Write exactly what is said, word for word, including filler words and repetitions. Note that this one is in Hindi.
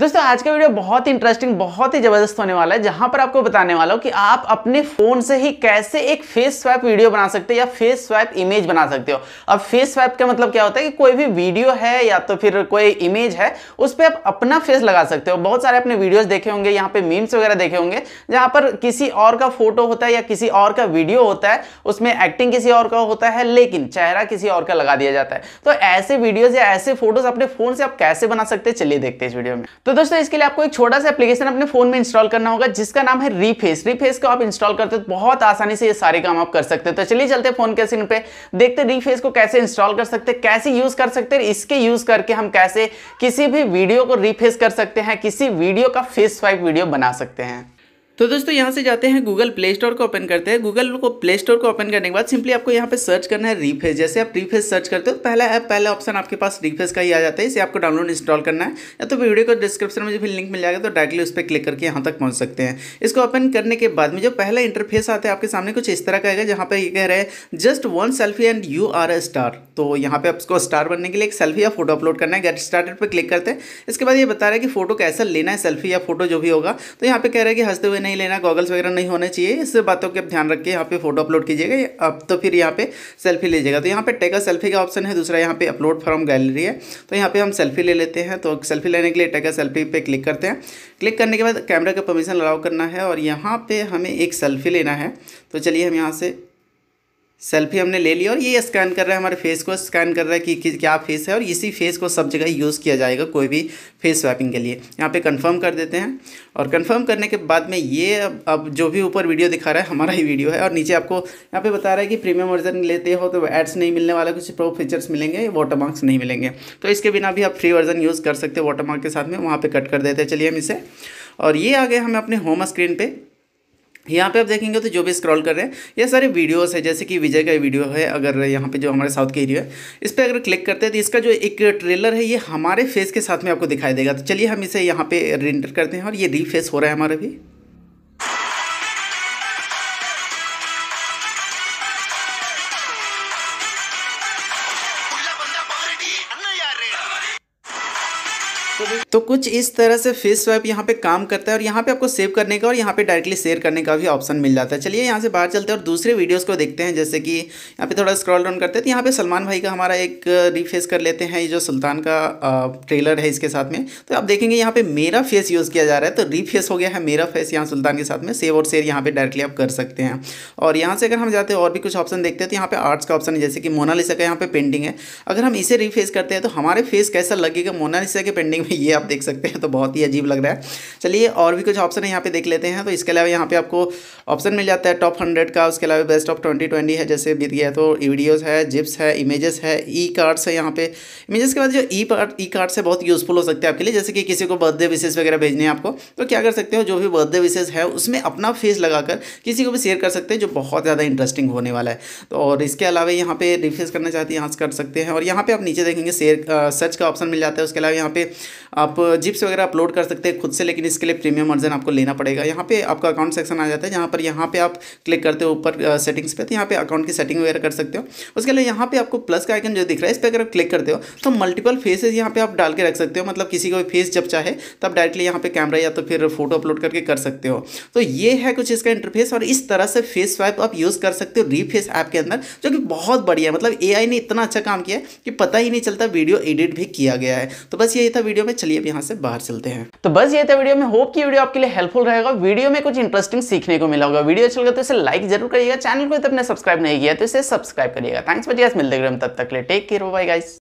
दोस्तों आज का वीडियो बहुत ही इंटरेस्टिंग, बहुत ही जबरदस्त होने वाला है, जहां पर आपको बताने वाला हूं कि आप अपने फोन से ही कैसे एक फेस स्वैप वीडियो बना सकते हो या फेस स्वैप इमेज बना सकते हो। अब फेस स्वैप का मतलब क्या होता है कि कोई भी वीडियो है या तो फिर कोई इमेज है, उस पर आप अपना फेस लगा सकते हो। बहुत सारे अपने वीडियोज देखे होंगे, यहाँ पे मीम्स वगैरह देखे होंगे, जहां पर किसी और का फोटो होता है या किसी और का वीडियो होता है, उसमें एक्टिंग किसी और का होता है लेकिन चेहरा किसी और का लगा दिया जाता है। तो ऐसे वीडियोज या ऐसे फोटोज अपने फोन से आप कैसे बना सकते हैं, चलिए देखते हैं इस वीडियो में। तो दोस्तों इसके लिए आपको एक छोटा सा एप्लीकेशन अपने फोन में इंस्टॉल करना होगा जिसका नाम है रीफेस। रीफेस को आप इंस्टॉल करते हो तो बहुत आसानी से ये सारे काम आप कर सकते हो। तो चलिए चलते हैं फोन के स्क्रीन पे, देखते हैं रीफेस को कैसे इंस्टॉल कर सकते हैं, कैसे यूज कर सकते हैं, इसके यूज करके हम कैसे किसी भी वीडियो को रीफेस कर सकते हैं, किसी वीडियो का फेस स्वाइप वीडियो बना सकते हैं। तो दोस्तों यहाँ से जाते हैं गूगल प्ले स्टोर को ओपन करते हैं। गूगल को प्ले स्टोर को ओपन करने के बाद सिंपली आपको यहाँ पे सर्च करना है रीफेस। जैसे आप रीफेस सर्च करते हो तो पहला ऐप पहला ऑप्शन आपके पास रीफेस का ही आ जाता है। इसे आपको डाउनलोड इंस्टॉल करना है या तो वीडियो को डिस्क्रिप्शन में जो भी लिंक मिल जाएगा तो डायरेक्टली उस पर क्लिक करके यहाँ तक पहुँच सकते हैं। इसको ओपन करने के बाद में जो पहला इंटरफेस आता है आपके सामने कुछ इस तरह का आएगा, जहाँ पर ये कह रहे हैं just one selfie and you are a star. तो यहाँ पर आपको स्टार बनने के लिए एक सेल्फी या फोटो अपलोड करना है, गेट स्टार्टेड पर क्लिक करते हैं। इसके बाद ये बता रहा है कि फोटो कैसा लेना है, सेल्फी या फोटो जो भी होगा। तो यहाँ पर कह रहा है कि हंसते हुए नहीं लेना, गॉगल्स वगैरह नहीं होने चाहिए, इस बातों के ध्यान रख के यहाँ पे फोटो अपलोड कीजिएगा। अब तो फिर यहाँ पे सेल्फी लीजिएगा, तो यहाँ पे टेक अ सेल्फी का ऑप्शन है। दूसरा यहाँ पे अपलोड फ्रॉम गैलरी है, तो यहाँ पे हम सेल्फी ले लेते हैं। तो सेल्फी लेने के लिए टेक अ सेल्फी पे क्लिक करते हैं। क्लिक करने के बाद कैमरा का परमिशन अलाउ करना है और यहाँ पे हमें एक सेल्फी लेना है। तो चलिए हम यहाँ से सेल्फी हमने ले ली और ये स्कैन कर रहा है, हमारे फेस को स्कैन कर रहा है कि, कि क्या फेस है, और इसी फेस को सब जगह यूज़ किया जाएगा कोई भी फेस स्वैपिंग के लिए। यहाँ पे कंफर्म कर देते हैं और कंफर्म करने के बाद में ये अब, अब जो भी ऊपर वीडियो दिखा रहा है हमारा ही वीडियो है। और नीचे आपको यहाँ पे बता रहा है कि प्रीमियम वर्जन लेते हो तो एड्स नहीं मिलने वाला, कुछ प्रो फीचर्स मिलेंगे, वाटर मार्क्स नहीं मिलेंगे। तो इसके बिना भी आप फ्री वर्जन यूज़ कर सकते हो वाटर मार्क के साथ में, वहाँ पर कट कर देते हैं। चलिए हम इसे, और ये आ गए हमें अपने होम स्क्रीन पर। यहाँ पे आप देखेंगे तो जो भी स्क्रॉल कर रहे हैं ये सारे वीडियोस है, जैसे कि विजय का वीडियो है, अगर यहाँ पे जो हमारे साउथ के वीडियो है इस पर अगर क्लिक करते हैं तो इसका जो एक ट्रेलर है ये हमारे फेस के साथ में आपको दिखाई देगा। तो चलिए हम इसे यहाँ पे रेंडर करते हैं और ये रीफेस हो रहा है हमारा भी। तो कुछ इस तरह से फेस स्वैप यहाँ पे काम करता है और यहाँ पे आपको सेव करने का और यहाँ पे डायरेक्टली शेयर करने का भी ऑप्शन मिल जाता है। चलिए यहाँ से बाहर चलते हैं और दूसरे वीडियोस को देखते हैं। जैसे कि यहाँ पे थोड़ा स्क्रॉल डाउन करते हैं तो यहाँ पे सलमान भाई का हमारा एक रीफेस कर लेते हैं, ये जो सुल्तान का ट्रेलर है इसके साथ में। तो आप देखेंगे यहाँ पर मेरा फेस यूज़ किया जा रहा है, तो रीफेस हो गया है मेरा फेस यहाँ सुल्तान के साथ में। सेव और शेयर यहाँ पर डायरेक्टली आप कर सकते हैं। और यहाँ से अगर हम जाते हैं और भी कुछ ऑप्शन देखते हैं तो यहाँ पर आर्ट्स का ऑप्शन है, जैसे कि मोनालिसा का यहाँ पे पेंटिंग है। अगर हम इसे रीफेस करते हैं तो हमारे फेस कैसा लगेगा मोनालिसा के पेंटिंग में, ये आप देख सकते हैं। तो बहुत ही अजीब लग रहा है। चलिए और भी कुछ ऑप्शन है यहाँ पे देख लेते हैं। तो इसके अलावा यहाँ पे आपको ऑप्शन मिल जाता है टॉप हंड्रेड का, उसके अलावा बेस्ट ऑफ ट्वेंटी ट्वेंटी है, जैसे बीत गया तो वीडियोस है, जिप्स है, इमेजेस है, ई कार्ड्स है। यहाँ पे इमेजेस के बाद जो ई ई कार्ड्स है बहुत यूजफुल हो सकते हैं आपके लिए, जैसे कि किसी को बर्थडे विशेष वगैरह भेजने हैं आपको, तो क्या कर सकते हो जो भी बर्थडे विशेष है उसमें अपना फेस लगाकर किसी को भी शेयर कर सकते हैं, जो बहुत ज़्यादा इंटरेस्टिंग होने वाला है। तो और इसके अलावा यहाँ पे रिफ्रेश करना चाहते हैं यहाँ से कर सकते हैं। और यहाँ पर आप नीचे देखेंगे शेयर सर्च का ऑप्शन मिल जाता है। उसके अलावा यहाँ पे आप जिप्स वगैरह अपलोड कर सकते हैं खुद से, लेकिन इसके लिए प्रीमियम वर्जन आपको लेना पड़ेगा। यहाँ पे आपका अकाउंट सेक्शन आ जाता है, जहाँ पर यहाँ पे आप क्लिक करते हो ऊपर सेटिंग्स पे, तो यहाँ पे अकाउंट की सेटिंग वगैरह कर सकते हो। उसके लिए यहाँ पे आपको प्लस का आइकन जो दिख रहा है इस पर अगर क्लिक करते हो तो मल्टीपल फेसेस यहाँ पे आप डाल के रख सकते हो, मतलब किसी को फेस जब चाहे तब डायरेक्टली यहाँ पे कैमरा या तो फिर फोटो अपलोड करके कर सकते हो। तो ये है कुछ इसका इंटरफेस, और इस तरह से फेस स्वाइप आप यूज़ कर सकते हो रीफेस ऐप के अंदर, जो कि बहुत बढ़िया है। मतलब ए आई ने इतना अच्छा काम किया है कि पता ही नहीं चलता वीडियो एडिट भी किया गया है। तो बस यही था वीडियो में, चलिए अब यहाँ से बाहर चलते हैं। तो बस ये था वीडियो में, होप कि वीडियो आपके लिए हेल्पफुल रहेगा, वीडियो में कुछ इंटरेस्टिंग सीखने को मिला होगा। वीडियो अच्छा लगा तो इसे लाइक जरूर करिएगा, चैनल को तो अपने सब्सक्राइब नहीं किया तो इसे सब्सक्राइब करिएगा। थैंक्स फॉर गाइस, मिलते हैं तब तक के लिए, टेक केयर, बाय गाइस।